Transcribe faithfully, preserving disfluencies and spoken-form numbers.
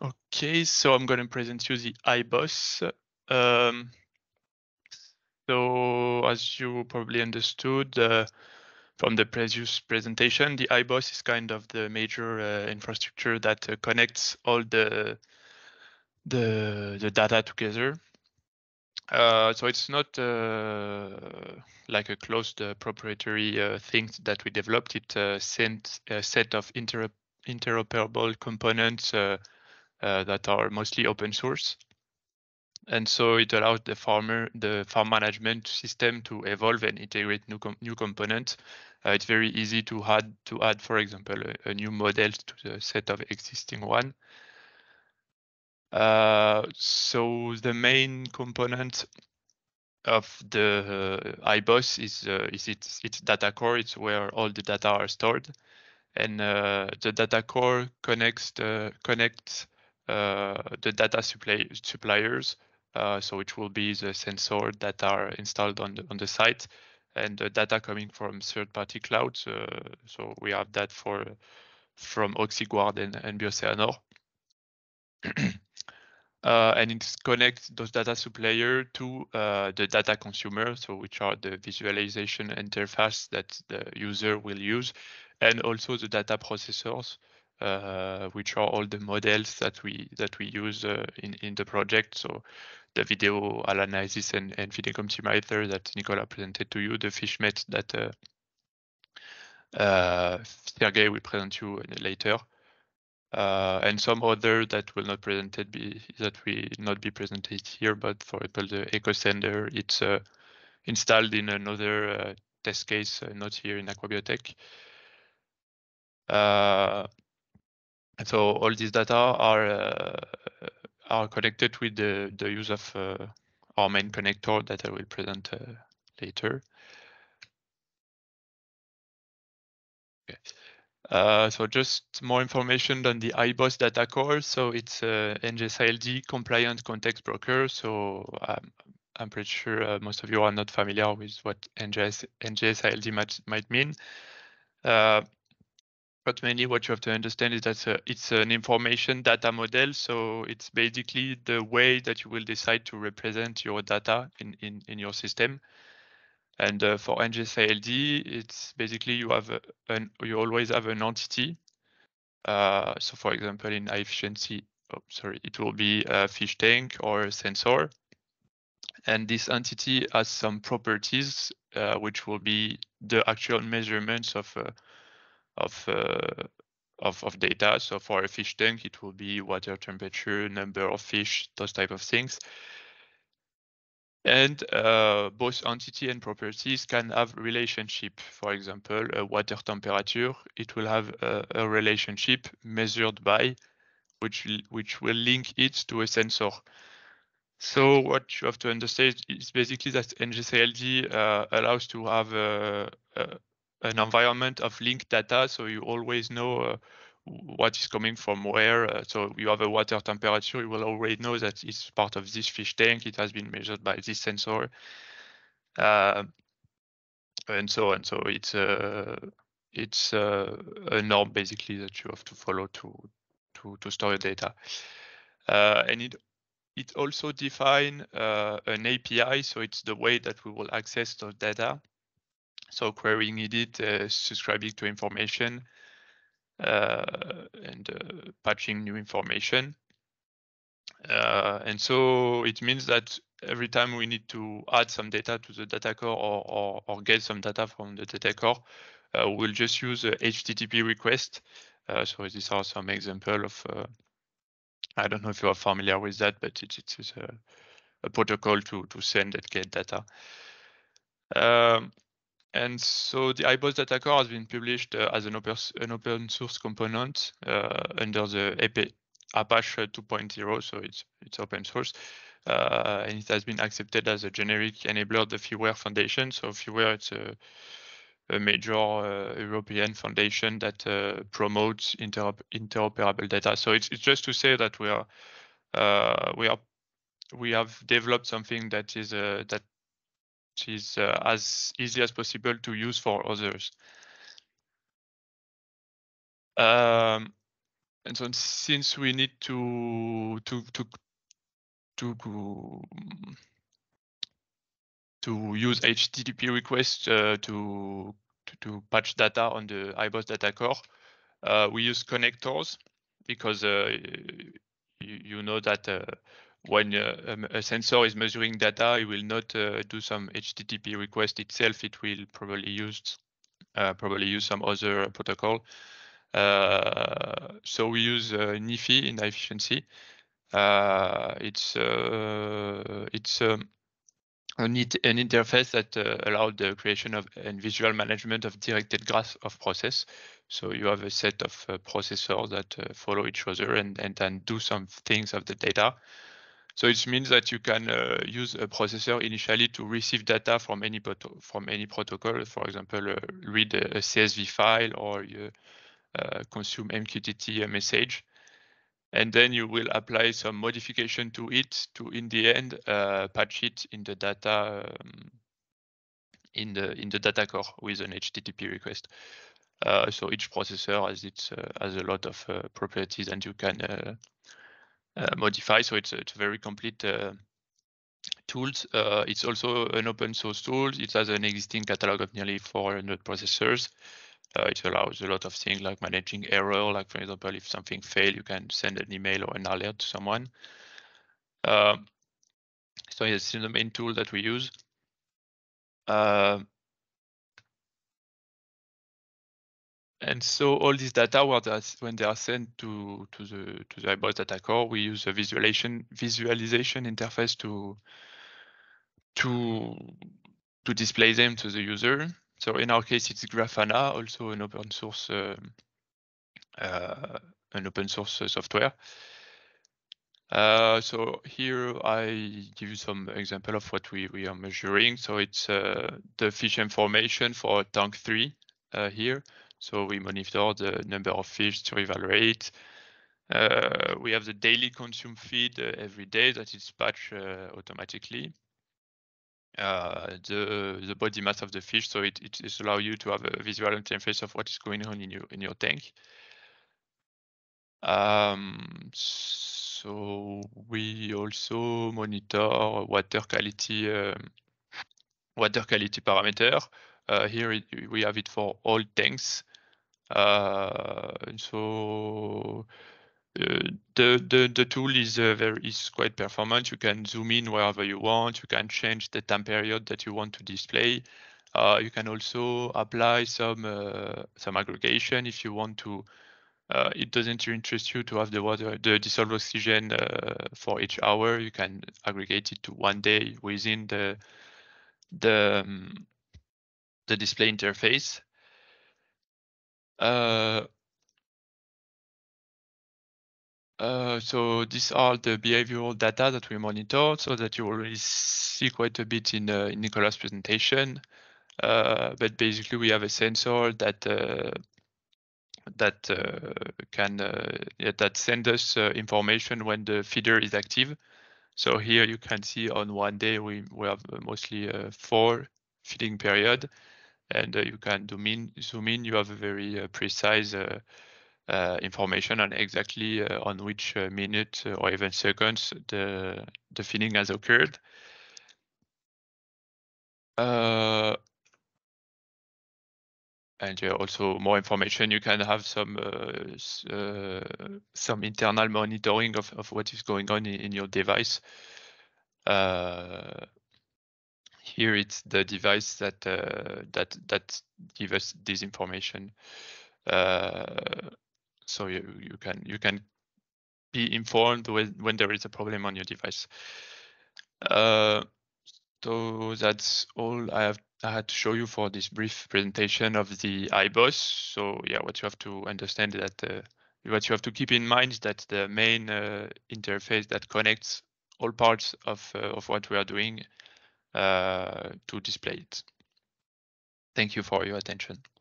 Okay, so I'm going to present you the iBoss. Um, so as you probably understood uh, from the previous presentation, the iBoss is kind of the major uh, infrastructure that uh, connects all the, the, the data together. Uh, so it's not uh, like a closed uh, proprietary uh, thing that we developed. It uh, sent a set of inter interoperable components uh, uh, that are mostly open source, and so it allows the farmer, the farm management system, to evolve and integrate new com new components. Uh, it's very easy to add to add, for example, a, a new model to the set of existing one. Uh, so the main component of the uh, iBoss is uh, is its its data core. It's where all the data are stored, and uh, the data core connects the, connects uh, the data supply suppliers. Uh, so it will be the sensors that are installed on the on the site, and the data coming from third-party clouds. Uh, so we have that for from OxyGuard and, and BiOceanOr. Uh, and it connects those data supplier to uh, the data consumer, so which are the visualization interface that the user will use, and also the data processors, uh, which are all the models that we that we use uh, in in the project. So the video analysis and, and video optimizer that Nicola presented to you, the FishMET that uh, uh, Sergey will present you later. Uh, and some other that will not presented be that will not be presented here, but for example, the EchoSender, it's uh, installed in another uh, test case, uh, not here in Aquabiotech. Uh, and so all these data are uh, are connected with the the use of uh, our main connector that I will present uh, later. Okay. Uh, so just more information on the iBoss data core. So it's a N G S I L D compliant context broker. So um, I'm pretty sure uh, most of you are not familiar with what N G S I L D might, might mean. Uh, but mainly what you have to understand is that uh, it's an information data model. So it's basically the way that you will decide to represent your data in, in, in your system. And uh, for N G S I L D, it's basically you have a, an you always have an entity. Uh, so, for example, in iFishIENCi, oh, sorry, it will be a fish tank or a sensor. And this entity has some properties, uh, which will be the actual measurements of uh, of, uh, of of data. So, for a fish tank, it will be water temperature, number of fish, those type of things. And uh, both entity and properties can have relationship. For example, a water temperature, it will have a, a relationship measured by, which, which will link it to a sensor. So what you have to understand is basically that N G S I L D uh, allows to have a, a, an environment of linked data, so you always know uh, what is coming from where. Uh, so you have a water temperature, you will already know that it's part of this fish tank, it has been measured by this sensor, uh, and so on. So it's a it's a, a norm basically that you have to follow to to, to store your data, uh, and it it also defines uh, an A P I. So it's the way that we will access those data, so querying it, uh, subscribing to information, Uh, and uh, patching new information. Uh, and so it means that every time we need to add some data to the data core or, or, or get some data from the data core, uh, we'll just use a H T T P request. Uh, so these are some example of, uh, I don't know if you are familiar with that, but it, it is a, a protocol to, to send and get data. Um, And so the iBoss data core has been published uh, as an open, an open source component uh, under the Apache two point oh, so it's it's open source, uh, and it has been accepted as a generic enabler of the FIWARE Foundation. So FIWARE, it's a, a major uh, European foundation that uh, promotes inter interoperable data. So it's it's just to say that we are uh, we are we have developed something that is uh, that. is uh, as easy as possible to use for others. Um, And so since we need to to to to to use H T T P requests uh, to, to to patch data on the iBoss data core, uh, we use connectors because uh, you, you know that uh, when uh, a sensor is measuring data, it will not uh, do some H T T P request itself. It will probably use uh, probably use some other protocol. Uh, so we use uh, NiFi in iFishIENCi. Uh, it's uh, it's um, an, an interface that uh, allowed the creation of and visual management of directed graphs of process. So you have a set of uh, processors that uh, follow each other and and then do some things of the data. So it means that you can uh, use a processor initially to receive data from any from any protocol. For example, uh, read a, a C S V file or you. Uh, Uh, consume M Q T T message, and then you will apply some modification to it to, in the end, uh, patch it in the data um, in the in the data core with an H T T P request. Uh, so each processor has its uh, has a lot of uh, properties, and you can uh, uh, modify. So it's it's a very complete uh, tool. Uh, it's also an open source tool. It has an existing catalog of nearly four hundred processors. Uh, it allows a lot of things like managing error, like for example, if something fails, you can send an email or an alert to someone. Uh, so it's the main tool that we use. Uh, and so all these data, when they are sent to to the to the iBoss data core, we use a visualization visualization interface to to to display them to the user. So in our case, it's Grafana, also an open source, uh, uh, an open source software. Uh, so here I give you some example of what we we are measuring. So it's uh, the fish information for tank three uh, here. So we monitor the number of fish, survival rate. Uh, we have the daily consume feed uh, every day that is patched uh, automatically. Uh, the the body mass of the fish, so it it, it allows you to have a visual interface of what is going on in your in your tank. Um, so we also monitor water quality um, water quality parameter. Uh, here it, we have it for all tanks. Uh, so. Uh, the, the the tool is uh, very is quite performant. You can zoom in wherever you want. You can change the time period that you want to display. Uh, you can also apply some uh, some aggregation if you want to. Uh, it doesn't interest you to have the water the dissolved oxygen uh, for each hour. You can aggregate it to one day within the the um, the display interface. Uh, Uh, so these are the behavioral data that we monitor, so that you already see quite a bit in, uh, in Nicolas' presentation. Uh, but basically, we have a sensor that uh, that uh, can uh, yeah, that send us uh, information when the feeder is active. So here you can see on one day we we have mostly uh, four feeding period, and uh, you can zoom in. Zoom in. You have a very uh, precise. Uh, Uh, information on exactly uh, on which uh, minute or even seconds the the feeding has occurred. Uh, and yeah, also more information. You can have some uh, uh, some internal monitoring of of what is going on in, in your device. Uh, here it's the device that uh, that that gives us this information. Uh, So you, you can you can be informed when, when there is a problem on your device. Uh, so that's all I have I had to show you for this brief presentation of the iBoss. So yeah, what you have to understand is that uh, what you have to keep in mind is that the main uh, interface that connects all parts of uh, of what we are doing uh, to display it. Thank you for your attention.